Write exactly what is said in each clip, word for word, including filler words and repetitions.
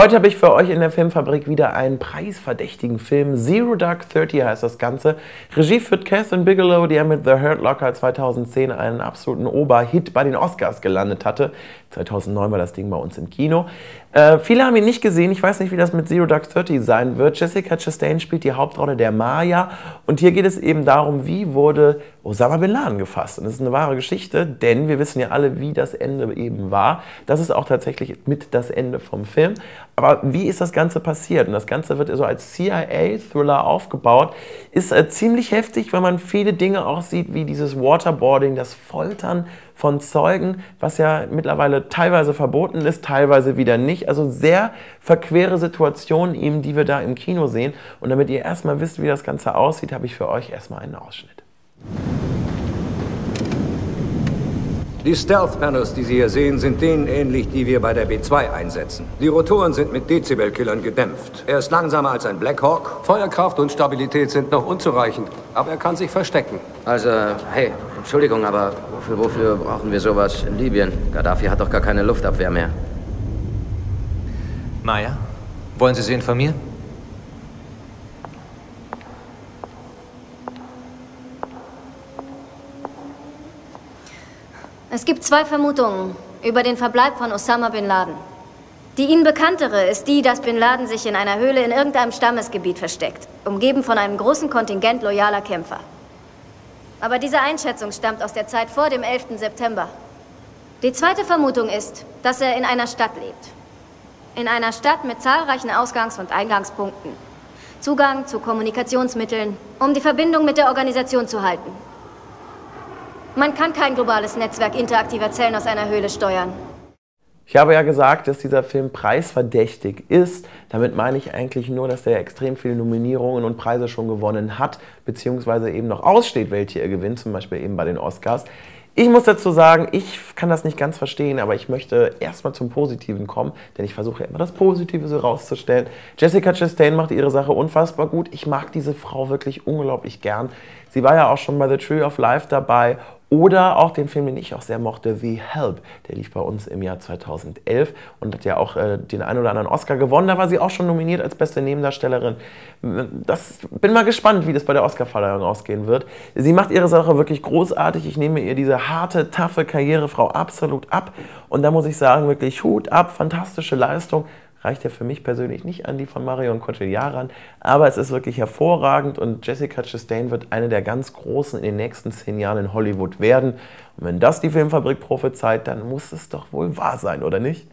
Heute habe ich für euch in der Filmfabrik wieder einen preisverdächtigen Film. Zero Dark Thirty heißt das Ganze. Regie führt Kathryn Bigelow, die ja mit The Hurt Locker zweitausendzehn einen absoluten Oberhit bei den Oscars gelandet hatte. zweitausendneun war das Ding bei uns im Kino. Äh, viele haben ihn nicht gesehen. Ich weiß nicht, wie das mit Zero Dark Thirty sein wird. Jessica Chastain spielt die Hauptrolle der Maya. Und hier geht es eben darum, wie wurde Osama Bin Laden gefasst. Und das ist eine wahre Geschichte, denn wir wissen ja alle, wie das Ende eben war. Das ist auch tatsächlich mit das Ende vom Film. Aber wie ist das Ganze passiert? Und das Ganze wird so als C I A-Thriller aufgebaut. Ist äh, ziemlich heftig, wenn man viele Dinge auch sieht, wie dieses Waterboarding, das Foltern von Zeugen, was ja mittlerweile teilweise verboten ist, teilweise wieder nicht. Also sehr verquere Situationen eben, die wir da im Kino sehen. Und damit ihr erstmal wisst, wie das Ganze aussieht, habe ich für euch erstmal einen Ausschnitt. Die Stealth-Panels, die Sie hier sehen, sind denen ähnlich, die wir bei der B zwei einsetzen. Die Rotoren sind mit Dezibel-Killern gedämpft. Er ist langsamer als ein Blackhawk. Feuerkraft und Stabilität sind noch unzureichend, aber er kann sich verstecken. Also, hey, Entschuldigung, aber wofür, wofür brauchen wir sowas in Libyen? Gaddafi hat doch gar keine Luftabwehr mehr. Maya, wollen Sie sie informieren? Es gibt zwei Vermutungen über den Verbleib von Osama Bin Laden. Die ihnen bekanntere ist die, dass Bin Laden sich in einer Höhle in irgendeinem Stammesgebiet versteckt, umgeben von einem großen Kontingent loyaler Kämpfer. Aber diese Einschätzung stammt aus der Zeit vor dem elften September. Die zweite Vermutung ist, dass er in einer Stadt lebt. In einer Stadt mit zahlreichen Ausgangs- und Eingangspunkten. Zugang zu Kommunikationsmitteln, um die Verbindung mit der Organisation zu halten. Man kann kein globales Netzwerk interaktiver Zellen aus einer Höhle steuern. Ich habe ja gesagt, dass dieser Film preisverdächtig ist. Damit meine ich eigentlich nur, dass er extrem viele Nominierungen und Preise schon gewonnen hat, beziehungsweise eben noch aussteht, welche er gewinnt, zum Beispiel eben bei den Oscars. Ich muss dazu sagen, ich kann das nicht ganz verstehen, aber ich möchte erstmal zum Positiven kommen, denn ich versuche ja immer das Positive so rauszustellen. Jessica Chastain macht ihre Sache unfassbar gut. Ich mag diese Frau wirklich unglaublich gern. Sie war ja auch schon bei The Tree of Life dabei. Oder auch den Film, den ich auch sehr mochte, The Help. Der lief bei uns im Jahr zweitausendelf und hat ja auch äh, den einen oder anderen Oscar gewonnen. Da war sie auch schon nominiert als beste Nebendarstellerin. Das, bin mal gespannt, wie das bei der Oscarverleihung ausgehen wird. Sie macht ihre Sache wirklich großartig. Ich nehme ihr diese harte, taffe Karrierefrau absolut ab. Und da muss ich sagen, wirklich Hut ab, fantastische Leistung. Reicht ja für mich persönlich nicht an die von Marion Cotillard ran, aber es ist wirklich hervorragend und Jessica Chastain wird eine der ganz Großen in den nächsten zehn Jahren in Hollywood werden. Und wenn das die Filmfabrik prophezeit, dann muss es doch wohl wahr sein, oder nicht?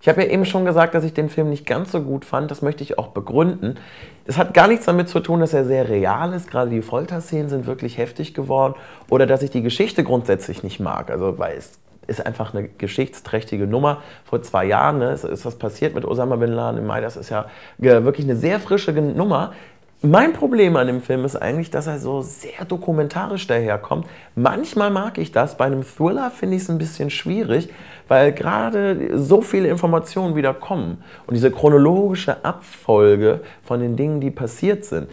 Ich habe ja eben schon gesagt, dass ich den Film nicht ganz so gut fand. Das möchte ich auch begründen. Es hat gar nichts damit zu tun, dass er sehr real ist. Gerade die Folterszenen sind wirklich heftig geworden. Oder dass ich die Geschichte grundsätzlich nicht mag, also weil es ist einfach eine geschichtsträchtige Nummer. Vor zwei Jahren ne, ist, ist das passiert mit Osama Bin Laden im Mai. Das ist ja wirklich eine sehr frische Nummer. Mein Problem an dem Film ist eigentlich, dass er so sehr dokumentarisch daherkommt. Manchmal mag ich das, bei einem Thriller finde ich es ein bisschen schwierig, weil gerade so viele Informationen wieder kommen. Und diese chronologische Abfolge von den Dingen, die passiert sind,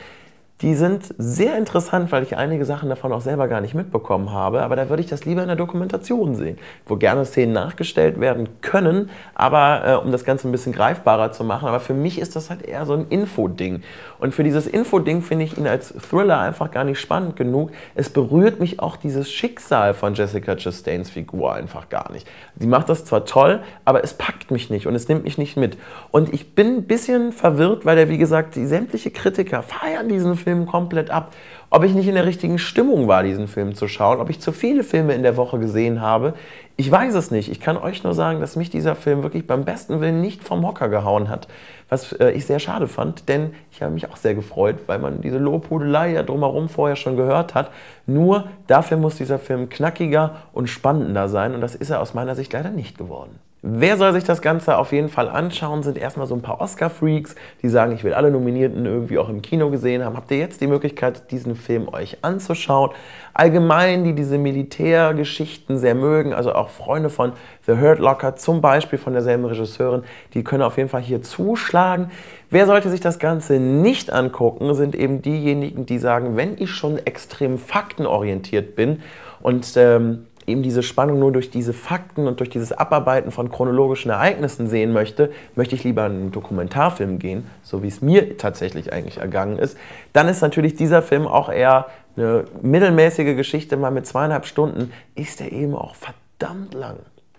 die sind sehr interessant, weil ich einige Sachen davon auch selber gar nicht mitbekommen habe. Aber da würde ich das lieber in der Dokumentation sehen, wo gerne Szenen nachgestellt werden können, aber äh, um das Ganze ein bisschen greifbarer zu machen. Aber für mich ist das halt eher so ein Infoding. Und für dieses Infoding finde ich ihn als Thriller einfach gar nicht spannend genug. Es berührt mich auch dieses Schicksal von Jessica Chastains Figur einfach gar nicht. Sie macht das zwar toll, aber es packt mich nicht und es nimmt mich nicht mit. Und ich bin ein bisschen verwirrt, weil der, wie gesagt, die sämtliche Kritiker feiern diesen Film. Film komplett ab. Ob ich nicht in der richtigen Stimmung war, diesen Film zu schauen, ob ich zu viele Filme in der Woche gesehen habe, ich weiß es nicht. Ich kann euch nur sagen, dass mich dieser Film wirklich beim besten Willen nicht vom Hocker gehauen hat, was äh, ich sehr schade fand, denn ich habe mich auch sehr gefreut, weil man diese Lobhudelei ja drumherum vorher schon gehört hat. Nur dafür muss dieser Film knackiger und spannender sein und das ist er aus meiner Sicht leider nicht geworden. Wer soll sich das Ganze auf jeden Fall anschauen, sind erstmal so ein paar Oscar-Freaks, die sagen, ich will alle Nominierten irgendwie auch im Kino gesehen haben. Habt ihr jetzt die Möglichkeit, diesen Film euch anzuschauen? Allgemein, die diese Militärgeschichten sehr mögen, also auch Freunde von The Hurt Locker, zum Beispiel von derselben Regisseurin, die können auf jeden Fall hier zuschlagen. Wer sollte sich das Ganze nicht angucken, sind eben diejenigen, die sagen, wenn ich schon extrem faktenorientiert bin und ähm, eben diese Spannung nur durch diese Fakten und durch dieses Abarbeiten von chronologischen Ereignissen sehen möchte, möchte ich lieber in einen Dokumentarfilm gehen, so wie es mir tatsächlich eigentlich ergangen ist, dann ist natürlich dieser Film auch eher eine mittelmäßige Geschichte, mal mit zweieinhalb Stunden, ist er eben auch verdammt lang.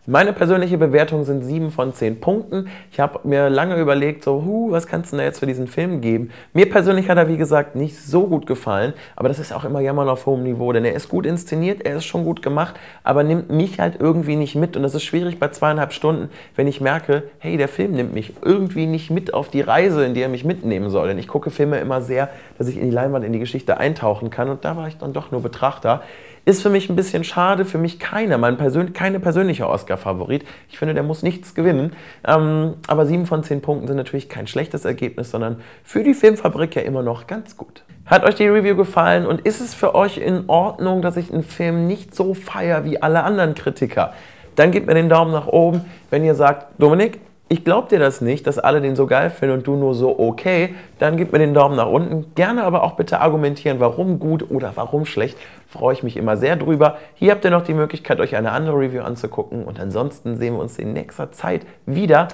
Meine persönliche Bewertung sind sieben von zehn Punkten. Ich habe mir lange überlegt, so, huh, was kannst du denn da jetzt für diesen Film geben? Mir persönlich hat er, wie gesagt, nicht so gut gefallen, aber das ist auch immer Jammern auf hohem Niveau, denn er ist gut inszeniert, er ist schon gut gemacht, aber nimmt mich halt irgendwie nicht mit. Und das ist schwierig bei zweieinhalb Stunden, wenn ich merke, hey, der Film nimmt mich irgendwie nicht mit auf die Reise, in die er mich mitnehmen soll. Denn ich gucke Filme immer sehr, dass ich in die Leinwand, in die Geschichte eintauchen kann und da war ich dann doch nur Betrachter. Ist für mich ein bisschen schade, für mich keiner, mein Persön keine persönliche Oscar-Favorit. Ich finde, der muss nichts gewinnen. Ähm, aber sieben von zehn Punkten sind natürlich kein schlechtes Ergebnis, sondern für die Filmfabrik ja immer noch ganz gut. Hat euch die Review gefallen und ist es für euch in Ordnung, dass ich einen Film nicht so feiere wie alle anderen Kritiker? Dann gebt mir den Daumen nach oben, wenn ihr sagt, Dominik, ich glaube dir das nicht, dass alle den so geil finden und du nur so okay, dann gib mir den Daumen nach unten. Gerne aber auch bitte argumentieren, warum gut oder warum schlecht. Freue ich mich immer sehr drüber. Hier habt ihr noch die Möglichkeit, euch eine andere Review anzugucken. Und ansonsten sehen wir uns in nächster Zeit wieder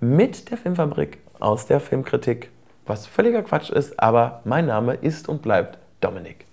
mit der Filmfabrik aus der Filmkritik. Was völliger Quatsch ist, aber mein Name ist und bleibt Dominik.